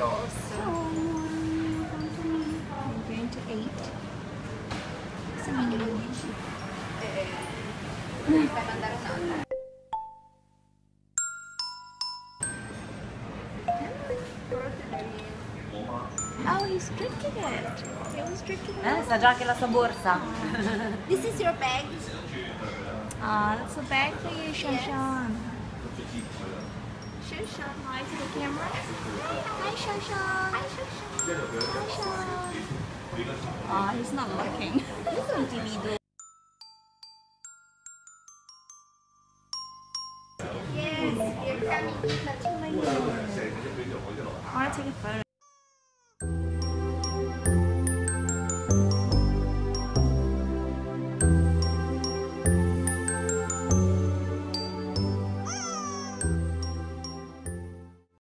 $5. So I'm going to eat some Indonesian. Oh, he's drinking it. He was drinking it. Sa già che la sua borsa. This is your bag. Ah, that's a bag for you, Shanshan. Shanshan, hi to the camera. Hi, Shanshan. Hi, Shanshan. Hi, Shanshan. Ah, he's not looking.